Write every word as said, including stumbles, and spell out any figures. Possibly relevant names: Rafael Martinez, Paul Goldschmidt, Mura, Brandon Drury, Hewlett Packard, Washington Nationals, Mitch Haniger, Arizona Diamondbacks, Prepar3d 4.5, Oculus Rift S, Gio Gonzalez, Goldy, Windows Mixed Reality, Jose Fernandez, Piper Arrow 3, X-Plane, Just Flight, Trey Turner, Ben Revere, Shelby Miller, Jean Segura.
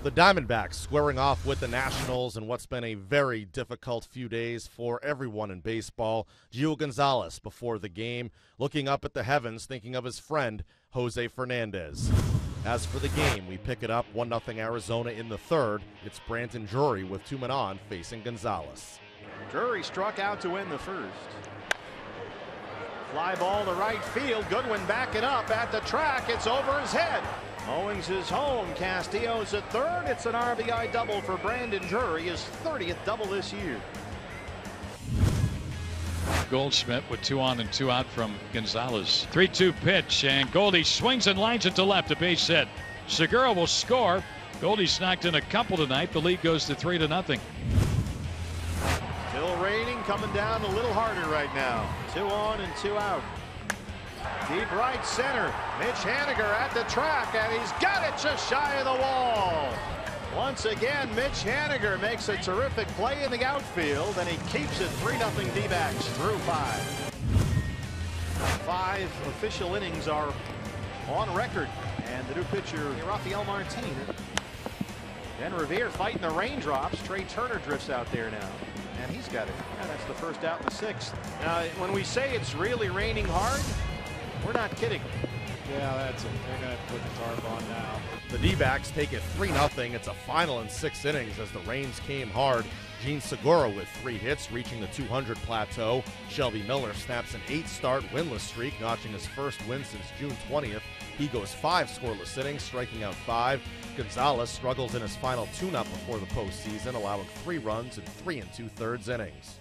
The Diamondbacks squaring off with the Nationals in what's been a very difficult few days for everyone in baseball. Gio Gonzalez before the game, looking up at the heavens, thinking of his friend, Jose Fernandez. As for the game, we pick it up one nothing Arizona in the third. It's Brandon Drury with two men on facing Gonzalez. Drury struck out to win the first. Fly ball to right field. Goodwin backing up at the track. It's over his head. Owings is home. Castillo's at third. It's an R B I double for Brandon Drury, his thirtieth double this year. Goldschmidt with two on and two out from Gonzalez. three two pitch, and Goldie swings and lines it to left, a base hit. Segura will score. Goldie's knocked in a couple tonight. The lead goes to three to nothing. Still raining, coming down a little harder right now. Two on and two out. Deep right center. Mitch Haniger at the track, and he's got it just shy of the wall. Once again, Mitch Haniger makes a terrific play in the outfield, and he keeps it three nothing D-backs through five. Five official innings are on record, and the new pitcher, Rafael Martinez. Ben Revere fighting the raindrops. Trey Turner drifts out there now, and he's got it. Yeah, that's the first out in the sixth. Now, when we say it's really raining hard, we're not kidding. Yeah, that's it. They're going to put the tarp on now. The D-backs take it three nothing. It's a final in six innings as the rains came hard. Jean Segura with three hits, reaching the two hundred plateau. Shelby Miller snaps an eight-start winless streak, notching his first win since June twentieth. He goes five scoreless innings, striking out five. Gonzalez struggles in his final tune-up before the postseason, allowing three runs in three and two-thirds innings.